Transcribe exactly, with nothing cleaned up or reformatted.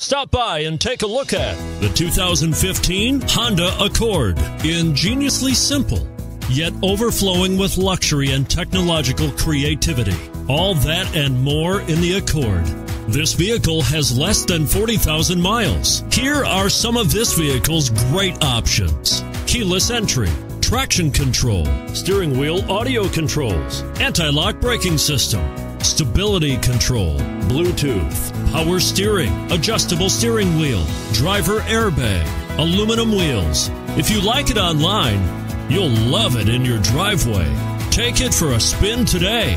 Stop by and take a look at the two thousand fifteen Honda Accord. Ingeniously simple, yet overflowing with luxury and technological creativity. All that and more in the Accord. This vehicle has less than forty thousand miles. Here are some of this vehicle's great options: keyless entry, traction control, steering wheel audio controls, anti-lock braking system, stability control, Bluetooth, power steering, adjustable steering wheel, driver airbag, aluminum wheels. If you like it online, you'll love it in your driveway. Take it for a spin today.